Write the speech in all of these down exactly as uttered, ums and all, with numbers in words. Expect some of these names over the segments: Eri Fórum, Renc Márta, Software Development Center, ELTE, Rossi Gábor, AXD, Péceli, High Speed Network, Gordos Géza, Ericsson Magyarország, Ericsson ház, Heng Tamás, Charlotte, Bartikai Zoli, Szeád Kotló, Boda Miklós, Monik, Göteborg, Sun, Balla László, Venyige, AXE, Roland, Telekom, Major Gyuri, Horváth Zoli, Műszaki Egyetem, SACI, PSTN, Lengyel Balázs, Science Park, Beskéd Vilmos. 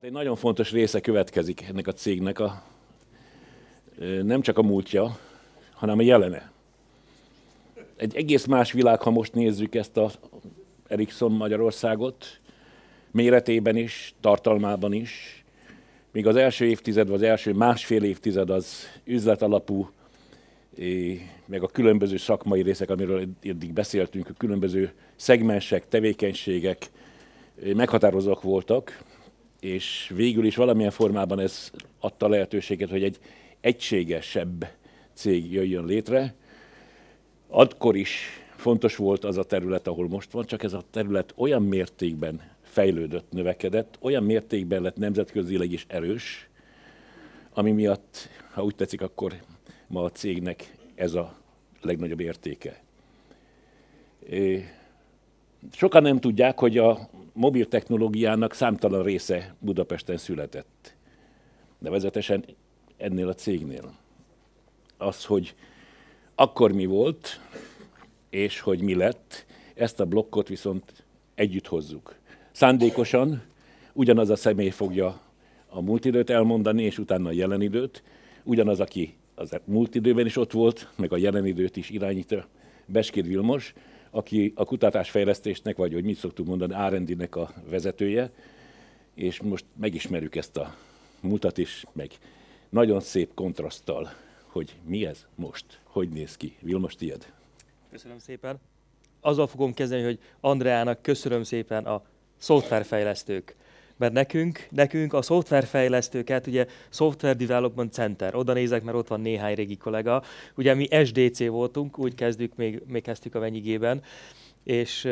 Egy nagyon fontos része következik ennek a cégnek, a, nem csak a múltja, hanem a jelene. Egy egész más világ, ha most nézzük ezt az Ericsson Magyarországot, méretében is, tartalmában is. Még az első évtized, vagy az első másfél évtized az üzletalapú, meg a különböző szakmai részek, amiről eddig beszéltünk, a különböző szegmensek, tevékenységek meghatározók voltak, és végül is valamilyen formában ez adta lehetőséget, hogy egy egységesebb cég jöjjön létre. Akkor is fontos volt az a terület, ahol most van, csak ez a terület olyan mértékben fejlődött, növekedett, olyan mértékben lett nemzetközileg is erős, ami miatt, ha úgy tetszik, akkor ma a cégnek ez a legnagyobb értéke. Sokan nem tudják, hogy a mobil technológiának számtalan része Budapesten született. Nevezetesen ennél a cégnél. Az, hogy akkor mi volt, és hogy mi lett, ezt a blokkot viszont együtt hozzuk. Szándékosan ugyanaz a személy fogja a múlt időt elmondani, és utána a jelen időt. Ugyanaz, aki az múlt időben is ott volt, meg a jelen időt is irányítja, Beskéd Vilmos, aki a kutatásfejlesztésnek, vagy hogy mit szoktuk mondani, er end dé-nek a vezetője, és most megismerjük ezt a múltat is, meg nagyon szép kontraszttal, hogy mi ez most, hogy néz ki. Vilmos, tiéd. Köszönöm szépen. Azzal fogom kezdeni, hogy Andreának köszönöm szépen a szoftverfejlesztők. Mert nekünk, nekünk a szoftverfejlesztőket, ugye Software Development Center, oda nézek, mert ott van néhány régi kollega. Ugye mi es dé cé voltunk, úgy kezdjük, még, még kezdtük a Venyigében, és,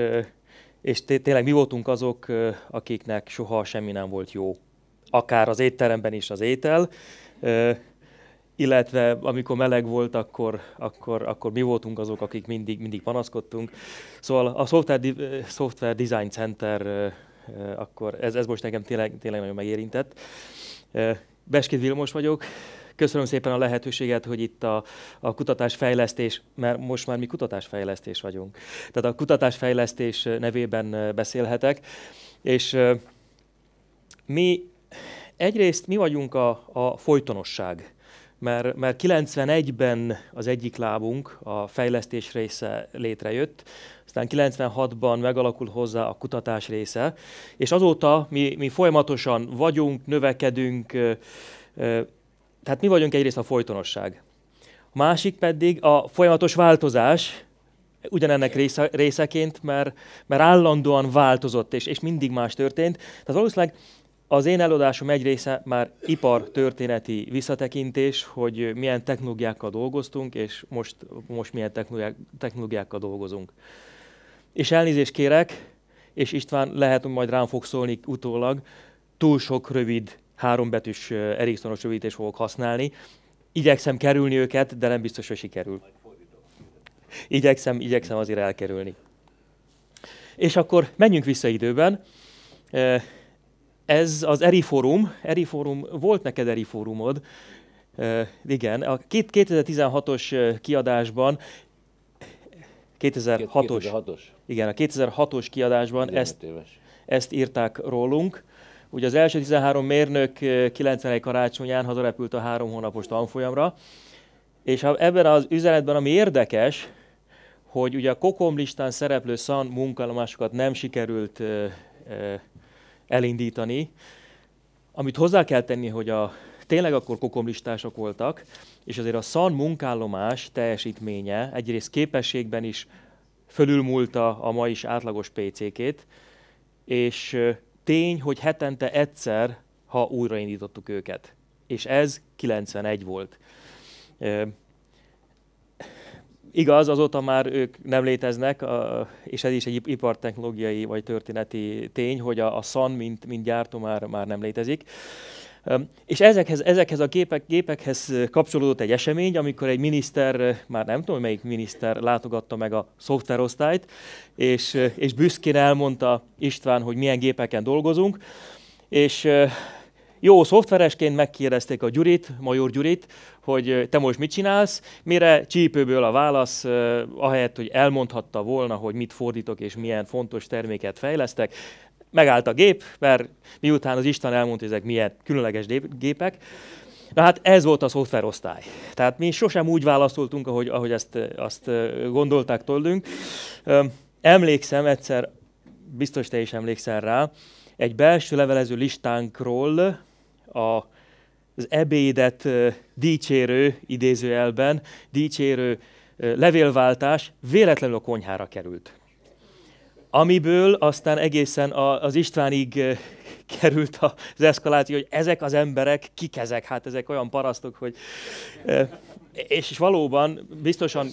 és tényleg mi voltunk azok, akiknek soha semmi nem volt jó. Akár az étteremben is az étel, illetve amikor meleg volt, akkor, akkor, akkor mi voltunk azok, akik mindig, mindig panaszkodtunk. Szóval a Software, Software Design Center, akkor ez, ez most nekem tényleg, tényleg nagyon megérintett. Beskéd Vilmos vagyok. Köszönöm szépen a lehetőséget, hogy itt a, a kutatásfejlesztés, mert most már mi kutatásfejlesztés vagyunk. Tehát a kutatásfejlesztés nevében beszélhetek. És mi egyrészt mi vagyunk a, a folytonosság. Mert, mert kilencvenegyben az egyik lábunk, a fejlesztés része létrejött, aztán kilencvenhatban megalakul hozzá a kutatás része, és azóta mi, mi folyamatosan vagyunk, növekedünk, tehát mi vagyunk egyrészt a folytonosság. A másik pedig a folyamatos változás, ugyanennek része, részeként, mert, mert állandóan változott, és, és mindig más történt. Tehát valószínűleg az én előadásom egy része már ipartörténeti visszatekintés, hogy milyen technológiákkal dolgoztunk, és most, most milyen technológiák, technológiákkal dolgozunk. És elnézést kérek, és István lehet, hogy majd rám fog szólni utólag, túl sok rövid, hárombetűs Ericssonos rövidítést fogok használni. Igyekszem kerülni őket, de nem biztos, hogy sikerül. Igyekszem, igyekszem azért elkerülni. És akkor menjünk vissza időben. Ez az Eri Fórum. Eri Fórum, volt neked Eri Fórumod? E, igen, a kétezer-tizenhatos kiadásban, kétezer-hatos, igen, a kétezer-hatos kiadásban ezt, ezt írták rólunk. Ugye az első tizenhárom mérnök kilencvenedik karácsonyán hazarepült a három hónapos tanfolyamra, és ebben az üzenetben, ami érdekes, hogy ugye a kokom listán szereplő Sun munkállomásokat nem sikerült e, e, elindítani, amit hozzá kell tenni, hogy a, tényleg akkor kokomlistások voltak, és azért a Sun munkállomás teljesítménye egyrészt képességben is fölülmúlta a ma is átlagos pé cé-két, és tény, hogy hetente egyszer, ha újraindítottuk őket. És ez kilencvenegy volt. E, igaz, azóta már ők nem léteznek, és ez is egy ipartechnológiai vagy történeti tény, hogy a Sun, mint, mint gyártó már, már nem létezik. És ezekhez, ezekhez a gépek, gépekhez kapcsolódott egy esemény, amikor egy miniszter, már nem tudom, melyik miniszter látogatta meg a szoftverosztályt, és, és büszkén elmondta István, hogy milyen gépeken dolgozunk, és jó szoftveresként megkérdezték a Gyurit, Major Gyurit, hogy te most mit csinálsz, mire csípőből a válasz, ahelyett, hogy elmondhatta volna, hogy mit fordítok és milyen fontos terméket fejlesztek, megállt a gép, mert miután az Isten elmondta, hogy ezek milyen különleges gépek. Na hát ez volt a szoftverosztály. Tehát mi sosem úgy válaszoltunk, ahogy, ahogy ezt azt gondolták tőlünk. Emlékszem egyszer, biztos te is emlékszel rá, egy belső levelező listánkról a az ebédet uh, dicsérő, idézőjelben, dicsérő uh, levélváltás véletlenül a konyhára került. Amiből aztán egészen a, az Istvánig uh, került az eszkaláció, hogy ezek az emberek, kik ezek? Hát ezek olyan parasztok, hogy... Uh, és, és valóban biztosan...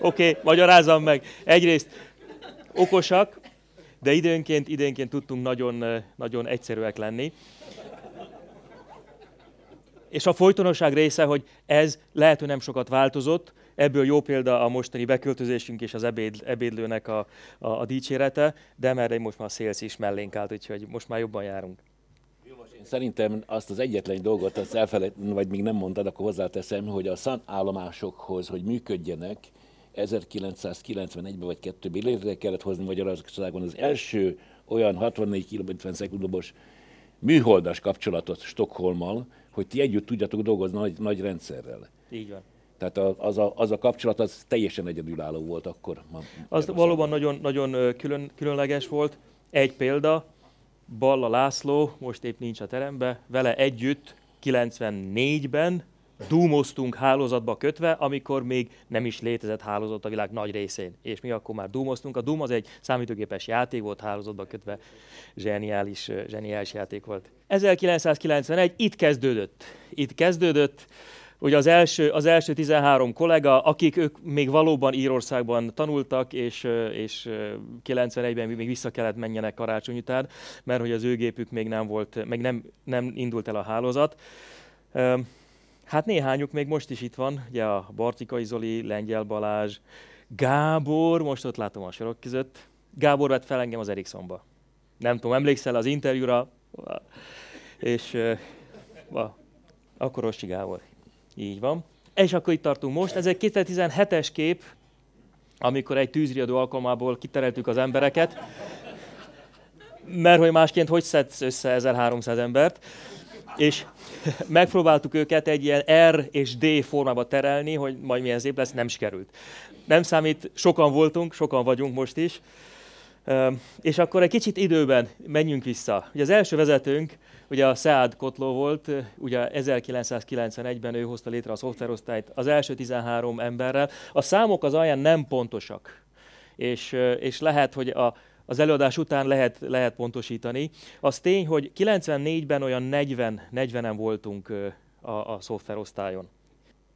Oké, okay, magyarázzam meg. Egyrészt okosak, de időnként, időnként tudtunk nagyon, nagyon egyszerűek lenni. És a folytonosság része, hogy ez lehet, hogy nem sokat változott, ebből jó példa a mostani beköltözésünk és az ebéd, ebédlőnek a, a, a dicsérete, de mert most már a sales is mellénk állt, úgyhogy most már jobban járunk. Én szerintem azt az egyetlen dolgot, azt elfelejtettem, vagy még nem mondtad, akkor hozzáteszem, hogy a Sun állomásokhoz, hogy működjenek, ezerkilencszázkilencvenegyben vagy kettőben létre kellett hozni Magyarországon az első olyan hatvannégy kilométer per szekundumos műholdas kapcsolatot Stockholmmal, hogy ti együtt tudjatok dolgozni nagy, nagy rendszerrel. Így van. Tehát az a, az a kapcsolat az teljesen egyedülálló volt akkor. Az valóban nagyon, nagyon külön, különleges volt. Egy példa, Balla László, most épp nincs a teremben, vele együtt kilencvennégyben dúmoztunk hálózatba kötve, amikor még nem is létezett hálózat a világ nagy részén. És mi akkor már dúmoztunk. A Doom az egy számítógépes játék volt, hálózatba kötve zseniális, zseniális játék volt. ezerkilencszázkilencvenegy, itt kezdődött. Itt kezdődött, hogy az első, az első tizenhárom kollega, akik ők még valóban Írországban tanultak, és, és kilencvenegyben még vissza kellett menjenek karácsony után, mert hogy az ő gépük még nem volt, még nem, nem indult el a hálózat. Hát néhányuk még most is itt van, ugye a Bartikai Zoli, Lengyel Balázs, Gábor, most ott látom a sorok között. Gábor vett fel engem az Ericssonba. Nem tudom, emlékszel az interjúra? És uh, akkor Rossi Gábor. Így van. És akkor itt tartunk most. Ez egy kétezer-tizenhetes kép, amikor egy tűzriadó alkalmából kitereltük az embereket. Mert hogy másként hogy szedsz össze ezerháromszáz embert? És megpróbáltuk őket egy ilyen R és D formába terelni, hogy majd milyen szép lesz, nem sikerült. Nem számít, sokan voltunk, sokan vagyunk most is. És akkor egy kicsit időben menjünk vissza. Ugye az első vezetőnk, ugye a Szeád Kotló volt, ugye ezerkilencszázkilencvenegyben ő hozta létre a szoftverosztályt az első tizenhárom emberrel. A számok az alján nem pontosak, és, és lehet, hogy a az előadás után lehet, lehet pontosítani. Az tény, hogy kilencvennégyben olyan negyven, negyvenen voltunk a, a szoftverosztályon.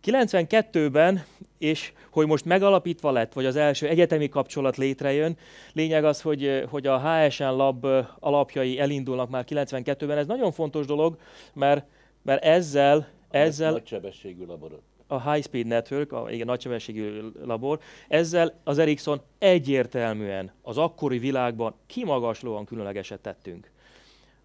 kilencvenkettőben, és hogy most megalapítva lett, vagy az első egyetemi kapcsolat létrejön, lényeg az, hogy, hogy a há es en Lab alapjai elindulnak már kilencvenkettőben. Ez nagyon fontos dolog, mert, mert ezzel... ezzel... Nagysebességű laborot. A High Speed Network, a, igen, nagysebességű labor, ezzel az Ericsson egyértelműen az akkori világban kimagaslóan különlegeset tettünk.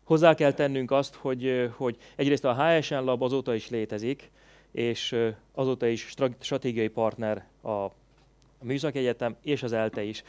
Hozzá kell tennünk azt, hogy, hogy egyrészt a há es en Lab azóta is létezik, és azóta is stratégiai partner a Műszaki Egyetem és az ELTE is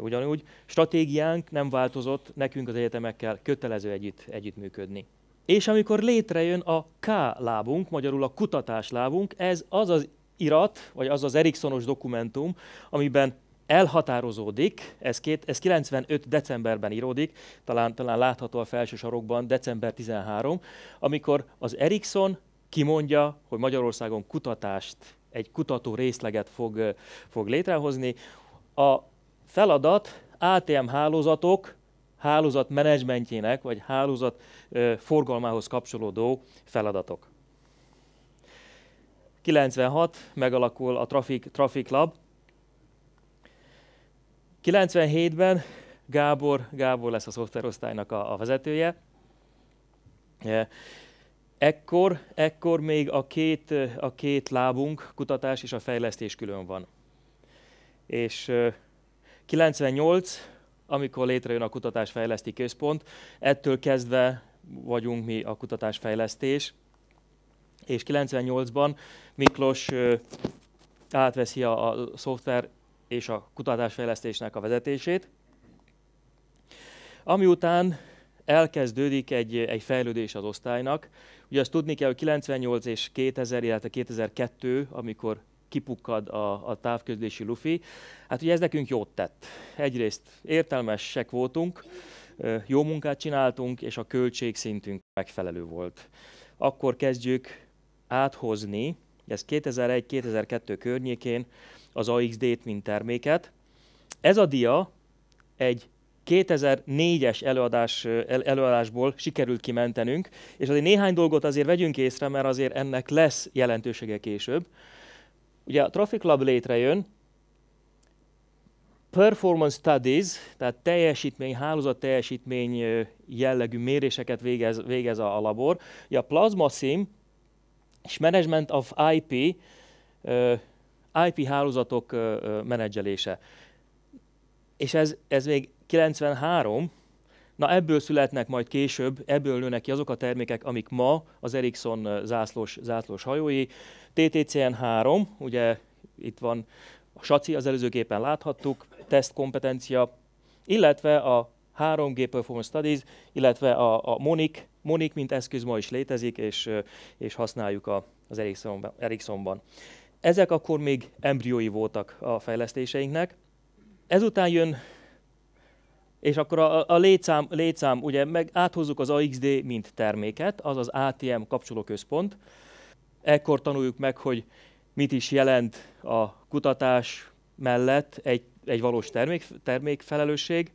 ugyanúgy. Stratégiánk nem változott, nekünk az egyetemekkel kötelező együtt, együttműködni. És amikor létrejön a K-lábunk, magyarul a kutatáslábunk, ez az az irat, vagy az az Ericssonos dokumentum, amiben elhatározódik, ez, két, ez kilencvenöt decemberben íródik, talán, talán látható a felső sarokban, december tizenharmadika, amikor az Ericsson kimondja, hogy Magyarországon kutatást, egy kutató részleget fog, fog létrehozni. A feladat á té em hálózatok, hálózat menedzsmentjének, vagy hálózat ö, forgalmához kapcsolódó feladatok. kilencvenhat megalakul a Traffic, Traffic Lab. kilencvenhétben Gábor, Gábor lesz a szoftverosztálynak a, a vezetője. Ekkor, ekkor még a két, a két lábunk, kutatás és a fejlesztés külön van. És ö, kilencvennyolc amikor létrejön a Kutatásfejleszti Központ, ettől kezdve vagyunk mi a kutatásfejlesztés, és kilencvennyolcban Miklós átveszi a, a szoftver és a kutatásfejlesztésnek a vezetését. Ami után elkezdődik egy, egy fejlődés az osztálynak. Ugye azt tudni kell, hogy kilencvennyolc és kétezer, illetve kétezer-kettő, amikor kipukkad a, a távközlési lufi. Hát ugye ez nekünk jót tett. Egyrészt értelmesek voltunk, jó munkát csináltunk, és a költségszintünk megfelelő volt. Akkor kezdjük áthozni, ez kétezer-egy kétezer-kettő környékén, az á iksz dét, mint terméket. Ez a dia egy kétezer-négyes előadás, előadásból sikerült kimentenünk, és azért néhány dolgot azért vegyünk észre, mert azért ennek lesz jelentősége később. Ugye a Traffic Lab létrejön, Performance Studies, tehát teljesítmény, hálózat teljesítmény jellegű méréseket végez, végez a labor. Ugye a Plasma Sim és Management of i pé, i pé hálózatok menedzselése. És ez, ez még kilencvenhárom, na ebből születnek majd később, ebből nőnek ki azok a termékek, amik ma az Ericsson zászlós, zászlós hajói. té té cé en három, ugye itt van a SACI, az előzőképpen láthattuk, tesztkompetencia, illetve a három gé Performance Studies, illetve a, a Monik, Monik, mint eszköz ma is létezik, és, és használjuk a, az Ericssonban, Ericssonban. Ezek akkor még embriói voltak a fejlesztéseinknek. Ezután jön, és akkor a, a létszám, létszám, ugye meg áthozzuk az á iksz dé, mint terméket, az az á té em kapcsolóközpont. Ekkor tanuljuk meg, hogy mit is jelent a kutatás mellett egy, egy valós termék, termékfelelősség.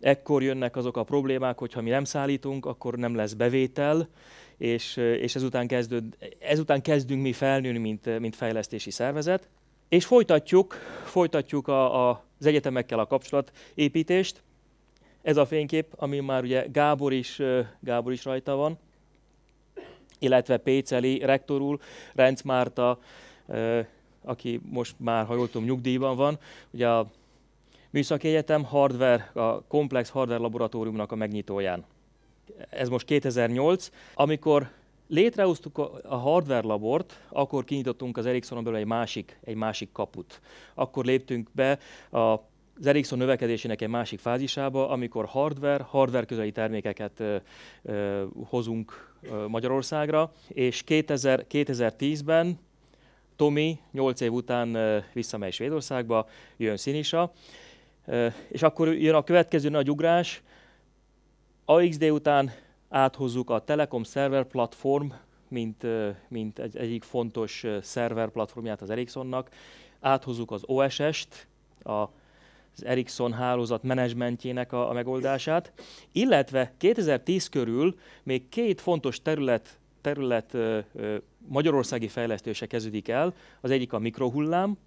Ekkor jönnek azok a problémák, hogyha mi nem szállítunk, akkor nem lesz bevétel, és, és ezután, kezdőd, ezután kezdünk mi felnőni, mint, mint fejlesztési szervezet. És folytatjuk, folytatjuk a, a, az egyetemekkel a kapcsolatépítést. Ez a fénykép, ami már ugye Gábor is, Gábor is rajta van, illetve Péceli rektor úr, Renc Márta, aki most már, ha jól tudom, nyugdíjban van. Ugye a Műszaki Egyetem hardware, a komplex hardware laboratóriumnak a megnyitóján. Ez most kétezer-nyolc. Amikor létrehoztuk a hardware labort, akkor kinyitottunk az Ericssonon belül egy másik, egy másik kaput. Akkor léptünk be az Ericsson növekedésének egy másik fázisába, amikor hardware, hardware közeli termékeket ö, ö, hozunk ö, Magyarországra, és kétezer-tízben Tomi nyolc év után ö, visszamegy Svédországba, jön Sinisa, ö, és akkor jön a következő nagy ugrás, á iksz dé után áthozzuk a Telekom Server Platform, mint, mint egy, egyik fontos szerver platformját az Ericssonnak. Áthozzuk az o es est, az Ericsson hálózat menedzsmentjének a, a megoldását. Illetve kétezer-tíz körül még két fontos terület, terület magyarországi fejlesztése kezdődik el. Az egyik a mikrohullám,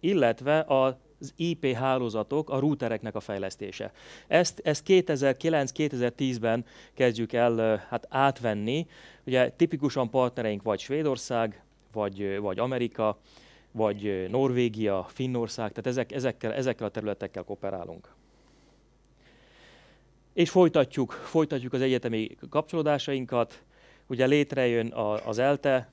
illetve a az i pé hálózatok, a routereknek a fejlesztése. Ezt, ezt kétezer-kilenc kétezer-tízben kezdjük el hát átvenni. Ugye tipikusan partnereink vagy Svédország, vagy, vagy Amerika, vagy Norvégia, Finnország, tehát ezek, ezekkel, ezekkel a területekkel kooperálunk. És folytatjuk, folytatjuk az egyetemi kapcsolódásainkat. Ugye létrejön a, az ELTE,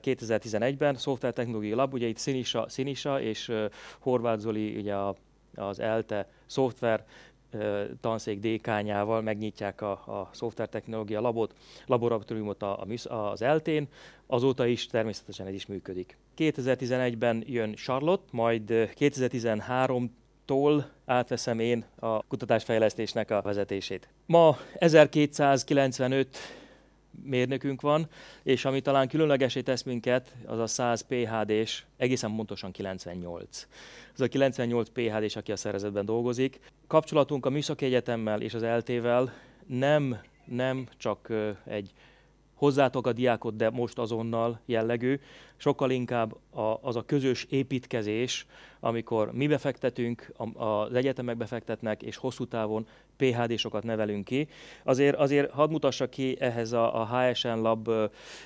kétezer-tizenegyben, Software Technológiai Lab, ugye itt Sinisa, Sinisa és uh, Horváth Zoli ugye a, az ELTE szoftver uh, tanszék dékányával megnyitják a, a Software Technológia Labot, laboratóriumot a, a, az ELTE-n, azóta is természetesen ez is működik. kétezer-tizenegyben jön Charlotte, majd kétezer-tizenháromtól átveszem én a kutatásfejlesztésnek a vezetését. Ma ezerkétszázkilencvenöt mérnökünk van, és ami talán különlegesé tesz minket, az a száz pé há dés, egészen pontosan kilencvennyolc. Ez a kilencvennyolc pé há dés, aki a szervezetben dolgozik. Kapcsolatunk a Műszaki Egyetemmel és az ELTE-vel nem, nem csak egy hozzátok a diákot, de most azonnal jellegű, sokkal inkább a, az a közös építkezés, amikor mi befektetünk, a, az egyetemek befektetnek, és hosszú távon pé há désokat nevelünk ki. Azért, azért hadd mutassak ki ehhez a, a há es en Lab ö,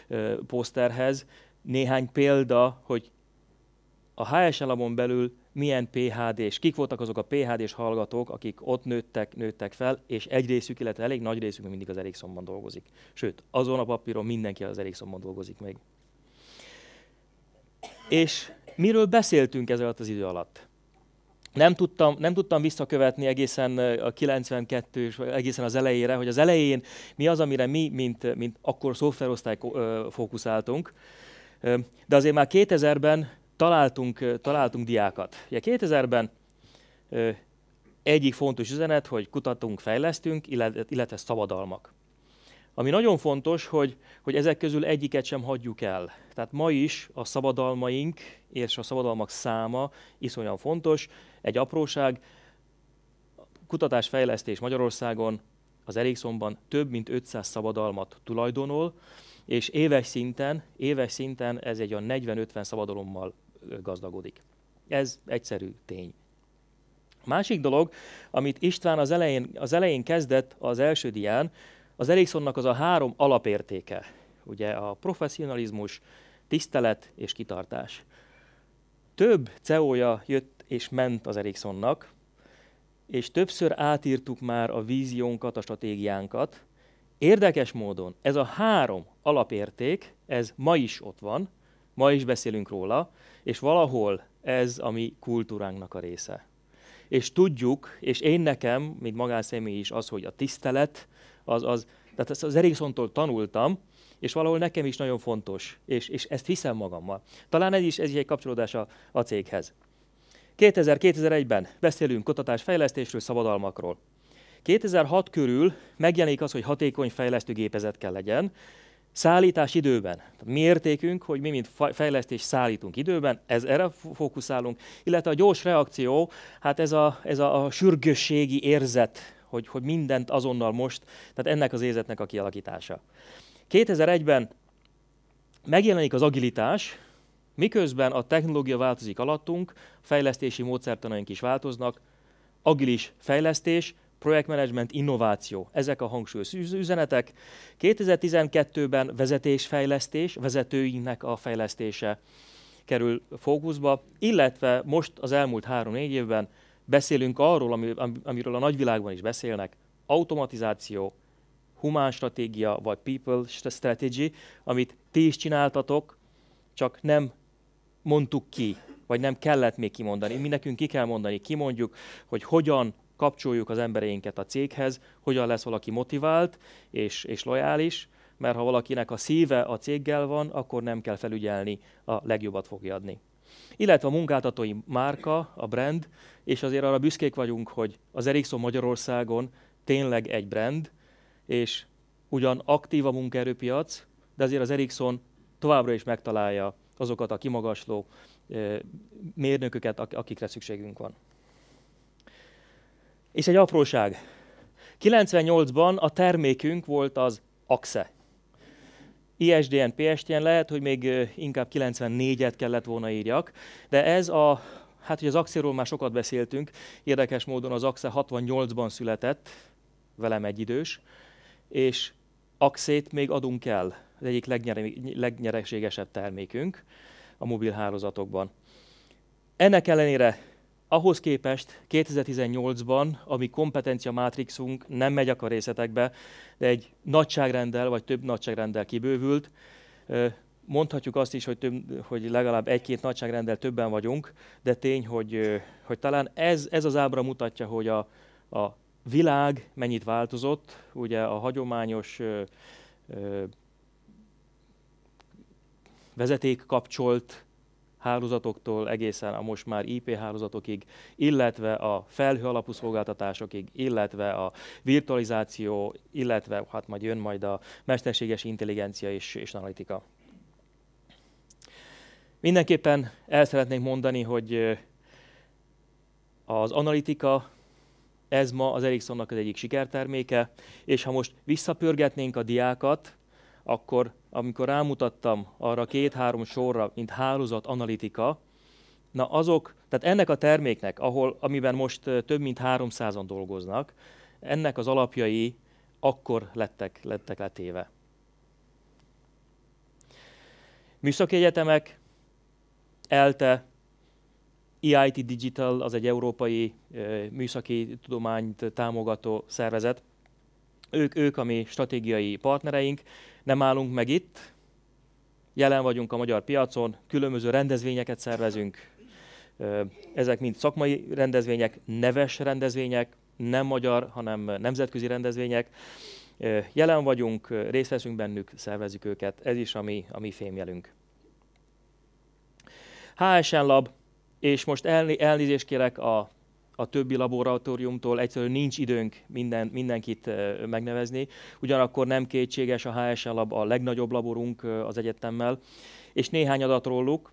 ö, poszterhez néhány példa, hogy a há es en Labon belül milyen pé há dés, kik voltak azok a pé há dés hallgatók, akik ott nőttek, nőttek fel, és egy részük, illetve elég nagy részük mindig az Ericssonban dolgozik. Sőt, azon a papíron mindenki az Ericssonban dolgozik még. És miről beszéltünk ez alatt az idő alatt? Nem tudtam, nem tudtam visszakövetni egészen a kilencvenkettős, egészen az elejére, hogy az elején mi az, amire mi, mint, mint akkor szoftverosztály fókuszáltunk. De azért már kétezerben találtunk, találtunk diákat. Ugye kétezerben egyik fontos üzenet, hogy kutatunk, fejlesztünk, illetve szabadalmak. Ami nagyon fontos, hogy, hogy ezek közül egyiket sem hagyjuk el. Tehát ma is a szabadalmaink és a szabadalmak száma iszonyan fontos. Egy apróság, kutatásfejlesztés Magyarországon az Ericssonban több mint ötszáz szabadalmat tulajdonol, és éves szinten, éves szinten ez egy olyan negyven-ötven szabadalommal gazdagodik. Ez egyszerű tény. Másik dolog, amit István az elején, az elején kezdett az első dián, az Ericssonnak az a három alapértéke, ugye a professzionalizmus, tisztelet és kitartás. Több cé e o-ja jött és ment az Ericssonnak, és többször átírtuk már a víziónkat, a stratégiánkat. Érdekes módon ez a három alapérték, ez ma is ott van, ma is beszélünk róla, és valahol ez a mi kultúránknak a része. És tudjuk, és én nekem, mint magánszemély is az, hogy a tisztelet, Az, az, tehát ezt az Ericssontól tanultam, és valahol nekem is nagyon fontos, és, és ezt hiszem magammal. Talán ez is, ez is egy kapcsolódás a, a céghez. kétezer-kétezer-egyben beszélünk kutatásfejlesztésről, szabadalmakról. kétezer-hat körül megjelenik az, hogy hatékony fejlesztőgépezet kell legyen, szállítás időben. Mi értékünk, hogy mi, mint fejlesztés szállítunk időben, ez, erre fókuszálunk, illetve a gyors reakció, hát ez a, ez a, a sürgősségi érzet, Hogy, hogy mindent azonnal most, tehát ennek az érzetnek a kialakítása. kétezer-egyben megjelenik az agilitás, miközben a technológia változik alattunk, fejlesztési módszertanaink is változnak, agilis fejlesztés, projektmenedzsment, innováció, ezek a hangsúlyos üzenetek. kétezer-tizenkettőben vezetésfejlesztés, vezetőinknek a fejlesztése kerül fókuszba, illetve most az elmúlt három-négy évben beszélünk arról, ami, amiről a nagyvilágban is beszélnek, automatizáció, humán stratégia, vagy people strategy, amit ti is csináltatok, csak nem mondtuk ki, vagy nem kellett még kimondani. Mi nekünk ki kell mondani, kimondjuk, hogy hogyan kapcsoljuk az embereinket a céghez, hogyan lesz valaki motivált és, és lojális, mert ha valakinek a szíve a céggel van, akkor nem kell felügyelni, a legjobbat fogja adni. Illetve a munkáltatói márka, a brand, és azért arra büszkék vagyunk, hogy az Ericsson Magyarországon tényleg egy brand, és ugyan aktív a munkaerőpiac, de azért az Ericsson továbbra is megtalálja azokat a kimagasló mérnököket, akikre szükségünk van. És egy apróság. kilencvennyolcban a termékünk volt az á iksz e. i es dé en, pé es té en, lehet, hogy még inkább kilencvennégyet kellett volna írjak, de ez a, hát ugye az á iksz e-ról már sokat beszéltünk, érdekes módon az á iksz e hatvannyolcban született, velem egy idős, és á iksz e-t még adunk el, az egyik legnyereségesebb termékünk a mobil hálózatokban. Ennek ellenére ahhoz képest kétezer-tizennyolcban, ami kompetencia mátrixunk, nem megyek a részletekbe, de egy nagyságrendel vagy több nagyságrendel kibővült. Mondhatjuk azt is, hogy, több, hogy legalább egy-két nagyságrendel többen vagyunk, de tény, hogy, hogy talán ez, ez az ábra mutatja, hogy a, a világ mennyit változott. Ugye a hagyományos ö, ö, vezeték kapcsolt hálózatoktól egészen a most már i pé hálózatokig, illetve a felhő alapú szolgáltatásokig, illetve a virtualizáció, illetve hát majd jön majd a mesterséges intelligencia és, és analitika. Mindenképpen el szeretnék mondani, hogy az analitika, ez ma az Ericssonnak az egyik sikerterméke, és ha most visszapörgetnénk a diákat, akkor amikor rámutattam arra két-három sorra, mint hálózat analitika, na azok, tehát ennek a terméknek, ahol, amiben most több mint háromszázan dolgoznak, ennek az alapjai akkor lettek, lettek letéve. Műszaki egyetemek, ELTE, i i té Digital, az egy európai műszaki tudományt támogató szervezet. Ők, ők a mi stratégiai partnereink, nem állunk meg itt, jelen vagyunk a magyar piacon, különböző rendezvényeket szervezünk, Ezek mind szakmai rendezvények, neves rendezvények, nem magyar, hanem nemzetközi rendezvények. Jelen vagyunk, részt veszünk bennük, szervezzük őket. Ez is a mi, a mi fémjelünk. há es en Lab, és most elné, elnézést kérek a, a többi laboratóriumtól, egyszerűen nincs időnk minden, mindenkit megnevezni. Ugyanakkor nem kétséges, a há es en Lab a legnagyobb laborunk az egyetemmel, és néhány adat róluk.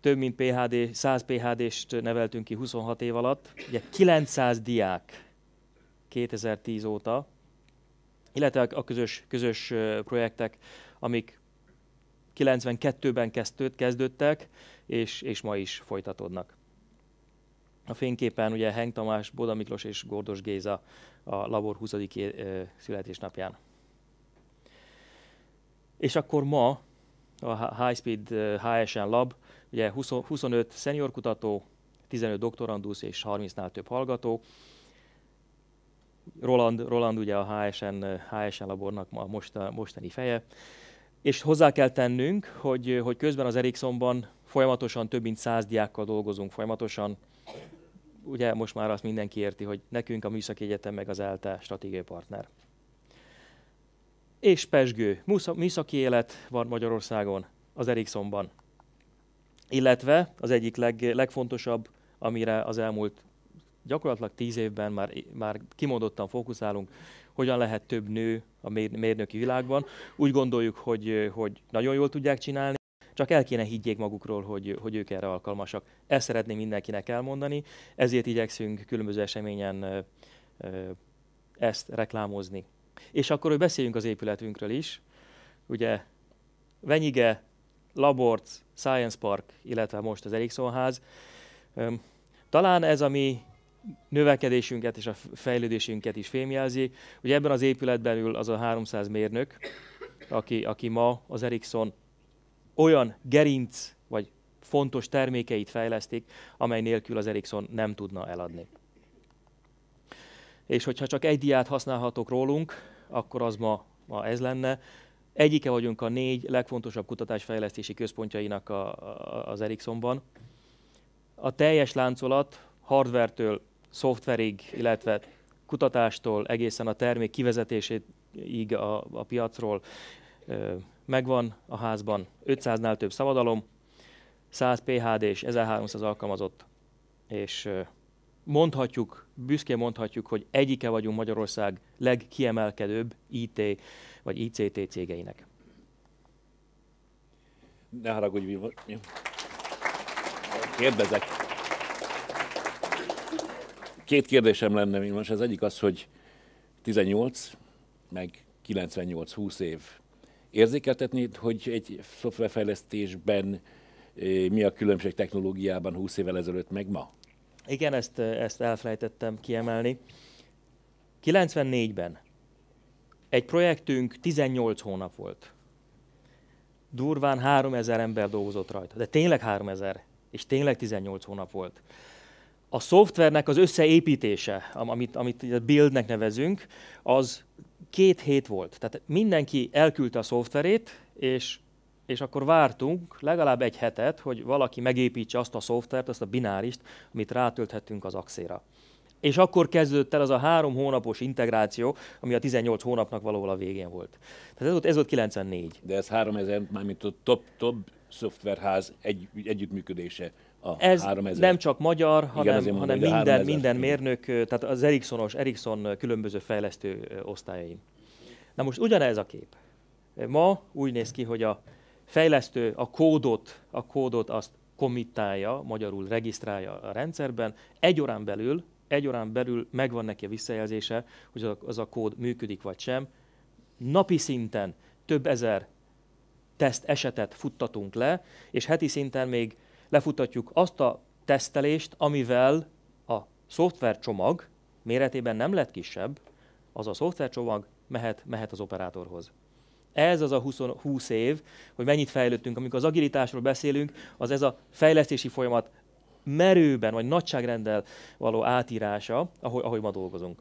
Több mint pé há dé, száz pé há dé-st neveltünk ki huszonhat év alatt. Ugye kilencszáz diák kétezer-tíz óta, illetve a közös, közös projektek, amik kilencvenkettőben kezdődtek, és, és ma is folytatódnak. A fényképen ugye Heng Tamás, Boda Miklós és Gordos Géza a labor huszadik születésnapján. És akkor ma a High Speed há es en Lab, ugye huszonöt senior kutató, tizenöt doktorandusz és harmincnál több hallgató. Roland, Roland ugye a há es en, há es en labornak a mosta, mostani feje. És hozzá kell tennünk, hogy, hogy közben az Ericssonban folyamatosan több mint száz diákkal dolgozunk folyamatosan. Ugye most már azt mindenki érti, hogy nekünk a Műszaki Egyetem meg az ELTE stratégiai partner. És pezsgő, műszaki élet van Magyarországon, az Ericssonban. Illetve az egyik leg, legfontosabb, amire az elmúlt gyakorlatilag tíz évben már, már kimondottan fókuszálunk, hogyan lehet több nő a mérnöki világban. Úgy gondoljuk, hogy, hogy nagyon jól tudják csinálni, csak el kéne higgyék magukról, hogy, hogy ők erre alkalmasak. Ezt szeretném mindenkinek elmondani, ezért igyekszünk különböző eseményen ezt reklámozni. És akkor, hogy beszéljünk az épületünkről is. Ugye Venyige, Laborc, Science Park, illetve most az Ericsson ház. Talán ez a mi növekedésünket és a fejlődésünket is fémjelzi. Ugye ebben az épületben ül az a háromszáz mérnök, aki, aki ma az Ericsson olyan gerinc vagy fontos termékeit fejlesztik, amely nélkül az Ericsson nem tudna eladni. És hogyha csak egy diát használhatok rólunk, akkor az ma, ma ez lenne. Egyike vagyunk a négy legfontosabb kutatásfejlesztési központjainak a, a, az Ericssonban. A teljes láncolat hardvertől, szoftverig, illetve kutatástól egészen a termék kivezetéséig a, a piacról megvan a házban. ötszáznál több szabadalom, száz pé há dé és ezerháromszáz alkalmazott, és mondhatjuk, büszkén mondhatjuk, hogy egyike vagyunk Magyarország legkiemelkedőbb i té vagy i cé té cégeinek. Ne haragudj, mi volt? Kérdezek. Két kérdésem lenne még most. Az egyik az, hogy tizennyolc, meg kilencvennyolc-húsz év. Érzékeltetnéd, hogy egy szoftverfejlesztésben mi a különbség technológiában húsz évvel ezelőtt, meg ma? Igen, ezt, ezt elfelejtettem kiemelni. kilencvennégyben egy projektünk tizennyolc hónap volt. Durván háromezer ember dolgozott rajta, de tényleg háromezer, és tényleg tizennyolc hónap volt. A szoftvernek az összeépítése, amit, amit buildnek nevezünk, az két hét volt. Tehát mindenki elküldte a szoftverét, és és akkor vártunk legalább egy hetet, hogy valaki megépítse azt a szoftvert, azt a binárist, amit rátölthettünk az axéra. És akkor kezdődött el az a három hónapos integráció, ami a tizennyolc hónapnak valahol a végén volt. Tehát ez volt, ez volt kilencvennégy. De ez háromezer, mármint a top-top szoftverház egy, együttműködése. A ez háromezer. Nem csak magyar, hanem, igen, hanem mondom, minden, minden mérnök, tehát az Ericssonos, Ericsson különböző fejlesztő osztályain. Na most ugyanez a kép. Ma úgy néz ki, hogy a fejlesztő a kódot, a kódot azt kommittálja, magyarul regisztrálja a rendszerben, egy órán belül, egy órán belül megvan neki a visszajelzése, hogy az a kód működik vagy sem. Napi szinten több ezer teszt esetet futtatunk le, és heti szinten még lefuttatjuk azt a tesztelést, amivel a szoftvercsomag méretében nem lett kisebb, az a szoftvercsomag mehet, mehet az operátorhoz. Ez az a húsz év, hogy mennyit fejlődtünk. Amikor az agilitásról beszélünk, az ez a fejlesztési folyamat merőben, vagy nagyságrenddel való átírása, ahogy, ahogy ma dolgozunk.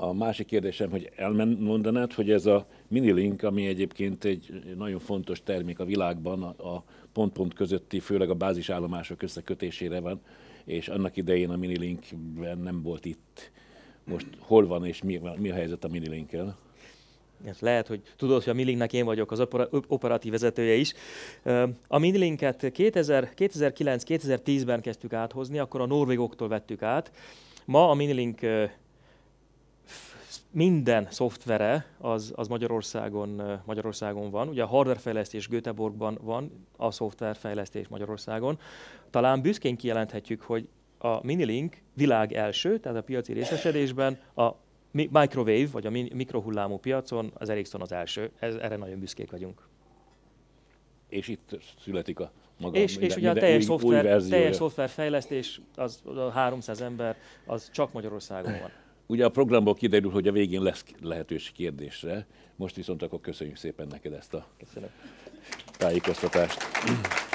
A másik kérdésem, hogy elmondanád, hogy ez a Minilink, ami egyébként egy nagyon fontos termék a világban, a pont-pont közötti, főleg a bázisállomások összekötésére van, és annak idején a Minilinkben nem volt itt. Most hol van és mi, mi a helyzet a Minilinkkel? Ez lehet, hogy tudod, hogy a Minilinknek én vagyok az operatív vezetője is. A Minilinket kétezer-kilenc kétezer-tízben kezdtük áthozni, akkor a norvégoktól vettük át. Ma a Minilink minden szoftvere az, az Magyarországon, Magyarországon van. Ugye a hardwarefejlesztés Göteborgban van, a szoftverfejlesztés Magyarországon. Talán büszkén kijelenthetjük, hogy a Minilink világ első, tehát a piaci részesedésben a microwave, vagy a mikrohullámú piacon az Ericsson az első. Ez, erre nagyon büszkék vagyunk. És itt születik a maga. És, minden, és ugye a teljes, új, szoftver, új teljes szoftverfejlesztés, az, a háromszáz ember, az csak Magyarországon van. Ugye a programból kiderül, hogy a végén lesz lehetőség kérdésre. Most viszont akkor köszönjük szépen neked ezt a Köszönöm. tájékoztatást.